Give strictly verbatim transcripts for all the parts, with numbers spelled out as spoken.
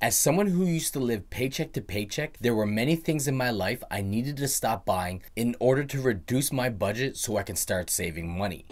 As someone who used to live paycheck to paycheck, there were many things in my life I needed to stop buying in order to reduce my budget so I can start saving money.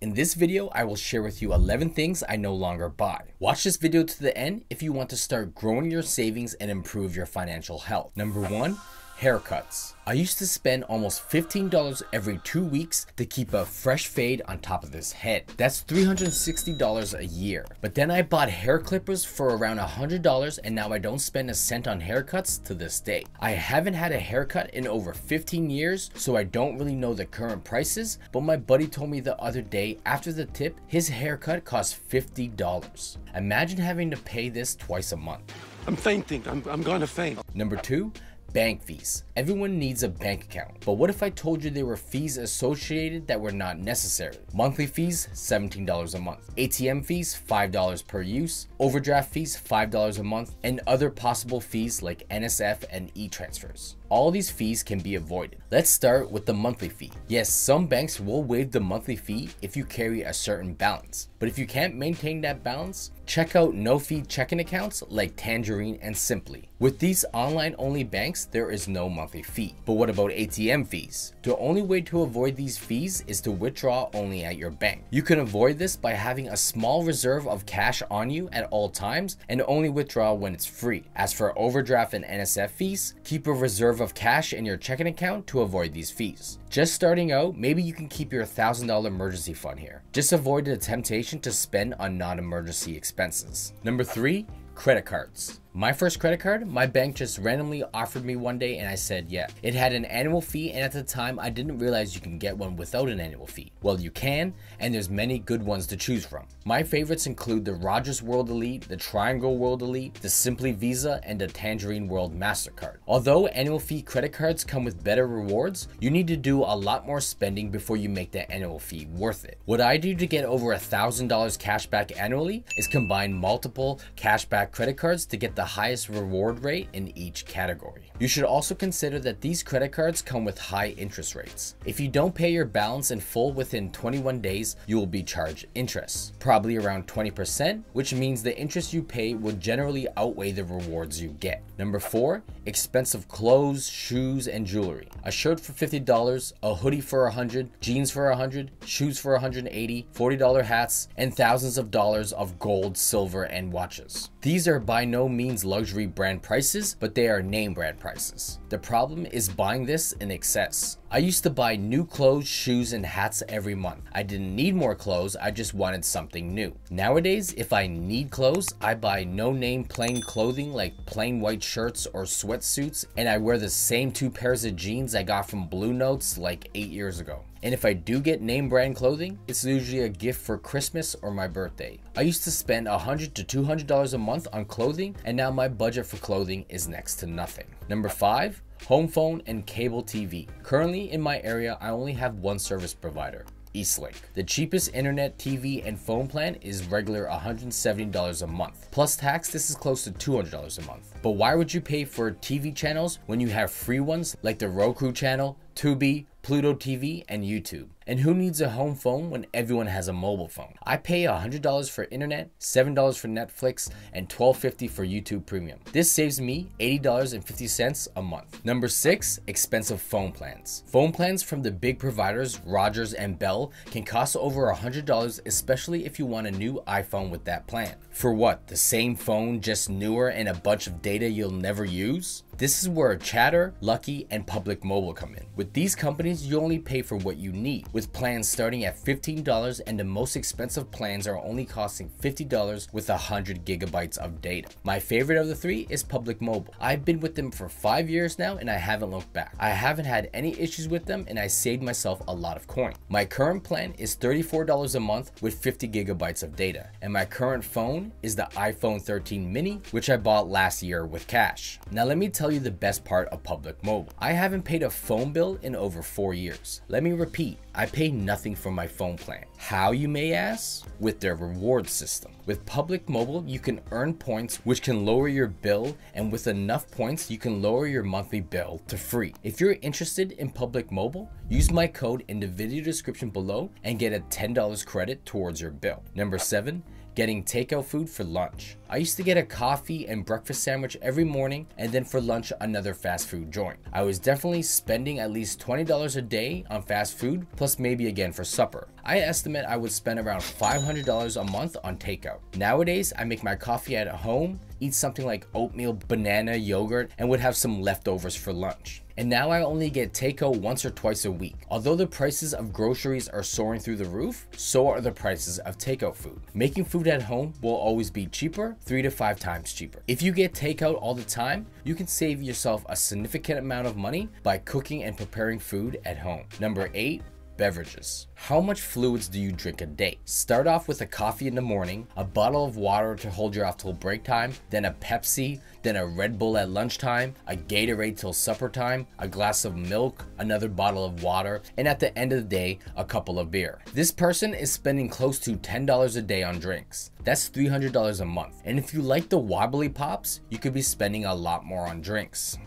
In this video, I will share with you eleven things I no longer buy. Watch this video to the end if you want to start growing your savings and improve your financial health. Number one, haircuts. I used to spend almost fifteen dollars every two weeks to keep a fresh fade on top of this head. That's three hundred sixty dollars a year. But then I bought hair clippers for around one hundred dollars and now I don't spend a cent on haircuts to this day. I haven't had a haircut in over fifteen years, so I don't really know the current prices, but my buddy told me the other day after the tip, his haircut cost fifty dollars. Imagine having to pay this twice a month. I'm fainting, I'm, I'm gonna faint. Number two, bank fees. Everyone needs a bank account, but what if I told you there were fees associated that were not necessary? Monthly fees, seventeen dollars a month. A T M fees, five dollars per use. Overdraft fees, five dollars a month. And other possible fees like N S F and e-transfers. All these fees can be avoided. Let's start with the monthly fee. Yes, some banks will waive the monthly fee if you carry a certain balance, but if you can't maintain that balance, check out no-fee checking accounts like Tangerine and Simply. With these online-only banks, there is no monthly fee. But what about A T M fees? The only way to avoid these fees is to withdraw only at your bank. You can avoid this by having a small reserve of cash on you at all times and only withdraw when it's free. As for overdraft and N S F fees, keep a reserve of cash in your checking account to avoid these fees. Just starting out, maybe you can keep your one thousand dollar emergency fund here. Just avoid the temptation to spend on non-emergency expenses. Expenses. Number three, credit cards. My first credit card, my bank just randomly offered me one day and I said yeah. It had an annual fee and at the time I didn't realize you can get one without an annual fee. Well, you can, and there's many good ones to choose from. My favorites include the Rogers World Elite, the Triangle World Elite, the Simply Visa, and the Tangerine World MasterCard. Although annual fee credit cards come with better rewards, you need to do a lot more spending before you make that annual fee worth it. What I do to get over one thousand dollars cash back annually is combine multiple cashback credit cards to get the highest reward rate in each category. You should also consider that these credit cards come with high interest rates. If you don't pay your balance in full within twenty-one days, you will be charged interest, probably around twenty percent, which means the interest you pay will generally outweigh the rewards you get. Number four, expensive clothes, shoes, and jewelry. A shirt for fifty dollars, a hoodie for one hundred dollars, jeans for one hundred dollars, shoes for one hundred eighty dollars, forty dollar hats, and thousands of dollars of gold, silver, and watches. These are by no means luxury brand prices, but they are name brand prices. The problem is buying this in excess. I used to buy new clothes, shoes, and hats every month. I didn't need more clothes, I just wanted something new. Nowadays, if I need clothes, I buy no-name plain clothing like plain white shirts or sweatsuits, and I wear the same two pairs of jeans I got from Blue Notes like eight years ago. And if I do get name brand clothing, it's usually a gift for Christmas or my birthday. I used to spend one hundred to two hundred dollars a month on clothing, and now my budget for clothing is next to nothing. Number five, home phone and cable T V. Currently in my area, I only have one service provider, Eastlink. The cheapest internet, T V, and phone plan is regular one hundred seventy dollars a month. Plus tax, this is close to two hundred dollars a month. But why would you pay for T V channels when you have free ones like the Roku channel, Tubi, Pluto T V, and YouTube? And who needs a home phone when everyone has a mobile phone? I pay one hundred dollars for internet, seven dollars for Netflix, and twelve fifty for YouTube Premium. This saves me eighty dollars and fifty cents a month. Number six, expensive phone plans. Phone plans from the big providers, Rogers and Bell, can cost over one hundred dollars, especially if you want a new iPhone with that plan. For what, the same phone, just newer and a bunch of data you'll never use? This is where Chatr, Lucky, and Public Mobile come in. With these companies, you only pay for what you need, with plans starting at fifteen dollars, and the most expensive plans are only costing fifty dollars with one hundred gigabytes of data. My favorite of the three is Public Mobile. I've been with them for five years now and I haven't looked back. I haven't had any issues with them and I saved myself a lot of coin. My current plan is thirty-four dollars a month with fifty gigabytes of data, and my current phone is the iPhone thirteen Mini, which I bought last year with cash. Now let me tell you probably the best part of Public Mobile. I haven't paid a phone bill in over four years. Let me repeat, I pay nothing for my phone plan. How, you may ask? With their reward system. With Public Mobile, you can earn points which can lower your bill, and with enough points, you can lower your monthly bill to free. If you're interested in Public Mobile, use my code in the video description below and get a ten dollar credit towards your bill. Number seven, getting takeout food for lunch. I used to get a coffee and breakfast sandwich every morning, and then for lunch, another fast food joint. I was definitely spending at least twenty dollars a day on fast food, plus maybe again for supper. I estimate I would spend around five hundred dollars a month on takeout. Nowadays, I make my coffee at home, eat something like oatmeal, banana, yogurt, and would have some leftovers for lunch. And now I only get takeout once or twice a week. Although the prices of groceries are soaring through the roof, so are the prices of takeout food. Making food at home will always be cheaper, three to five times cheaper. If you get takeout all the time, you can save yourself a significant amount of money by cooking and preparing food at home. Number eight, beverages. How much fluids do you drink a day? Start off with a coffee in the morning, a bottle of water to hold you off till break time, then a Pepsi, then a Red Bull at lunchtime, a Gatorade till supper time, a glass of milk, another bottle of water, and at the end of the day, a couple of beer. This person is spending close to ten dollars a day on drinks. That's three hundred dollars a month. And if you like the wobbly pops, you could be spending a lot more on drinks.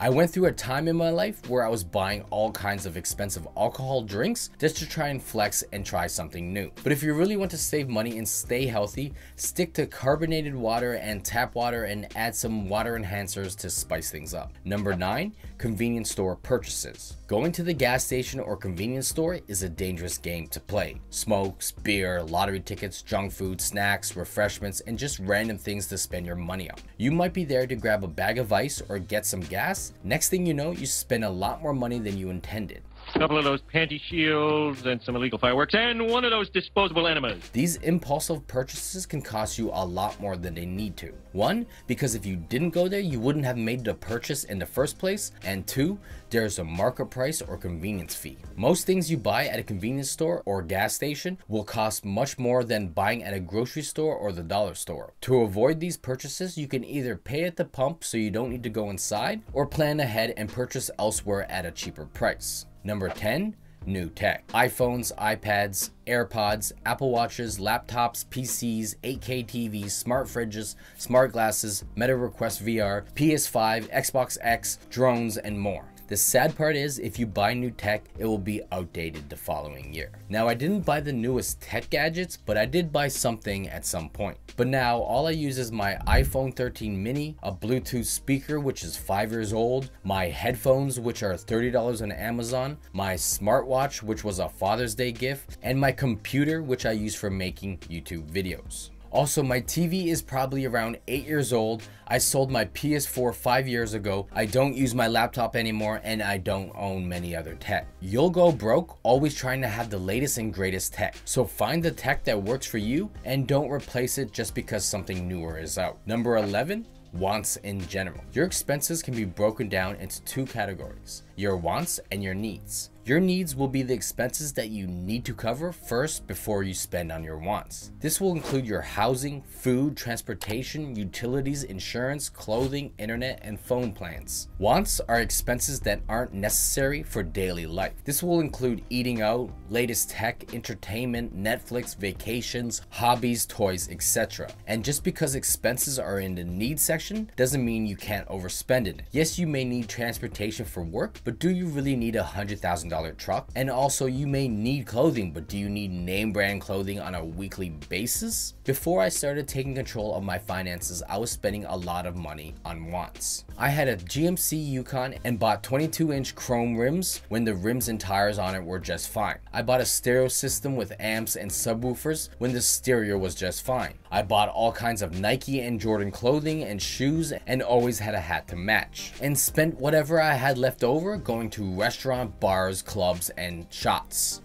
I went through a time in my life where I was buying all kinds of expensive alcohol drinks just to try and flex and try something new. But if you really want to save money and stay healthy, stick to carbonated water and tap water and add some water enhancers to spice things up. Number nine, convenience store purchases. Going to the gas station or convenience store is a dangerous game to play. Smokes, beer, lottery tickets, junk food, snacks, refreshments, and just random things to spend your money on. You might be there to grab a bag of ice or get some gas. Next thing you know, you spend a lot more money than you intended. A couple of those panty shields and some illegal fireworks and one of those disposable enemas. These impulsive purchases can cost you a lot more than they need to. One, because if you didn't go there, you wouldn't have made the purchase in the first place. And two, there's a markup price or convenience fee. Most things you buy at a convenience store or gas station will cost much more than buying at a grocery store or the dollar store. To avoid these purchases, you can either pay at the pump so you don't need to go inside, or plan ahead and purchase elsewhere at a cheaper price. Number ten, new tech. iPhones, iPads, AirPods, Apple Watches, laptops, P Cs, eight K T Vs, smart fridges, smart glasses, Meta Quest V R, P S five, Xbox X, drones, and more. The sad part is, if you buy new tech, it will be outdated the following year. Now, I didn't buy the newest tech gadgets, but I did buy something at some point. But now, all I use is my iPhone thirteen mini, a Bluetooth speaker, which is five years old, my headphones, which are thirty dollars on Amazon, my smartwatch, which was a Father's Day gift, and my computer, which I use for making YouTube videos. Also, my T V is probably around eight years old. I sold my P S four five years ago. I don't use my laptop anymore, and I don't own many other tech. You'll go broke always trying to have the latest and greatest tech. So find the tech that works for you and don't replace it just because something newer is out. Number eleven, wants in general. Your expenses can be broken down into two categories, your wants and your needs. Your needs will be the expenses that you need to cover first before you spend on your wants. This will include your housing, food, transportation, utilities, insurance, clothing, internet, and phone plans. Wants are expenses that aren't necessary for daily life. This will include eating out, latest tech, entertainment, Netflix, vacations, hobbies, toys, et cetera. And just because expenses are in the needs section doesn't mean you can't overspend it. Yes, you may need transportation for work, but do you really need a hundred thousand dollars truck? And also, you may need clothing, but do you need name brand clothing on a weekly basis? Before I started taking control of my finances, I was spending a lot of money on wants. I had a G M C Yukon and bought twenty-two inch chrome rims when the rims and tires on it were just fine. I bought a stereo system with amps and subwoofers when the stereo was just fine. I bought all kinds of Nike and Jordan clothing and shoes, and always had a hat to match, and spent whatever I had left over going to restaurant, bars, clubs, and shots.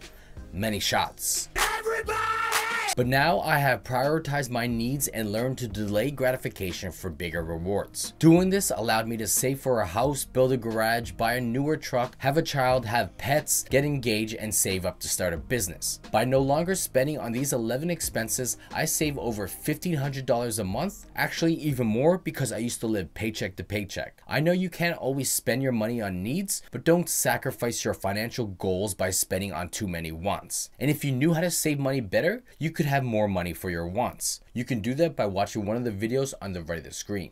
Many shots. Everybody! But now I have prioritized my needs and learned to delay gratification for bigger rewards. Doing this allowed me to save for a house, build a garage, buy a newer truck, have a child, have pets, get engaged, and save up to start a business. By no longer spending on these eleven expenses, I save over fifteen hundred dollars a month, actually even more because I used to live paycheck to paycheck. I know you can't always spend your money on needs, but don't sacrifice your financial goals by spending on too many wants. And if you knew how to save money better, you could have more money for your wants. You can do that by watching one of the videos on the right of the screen.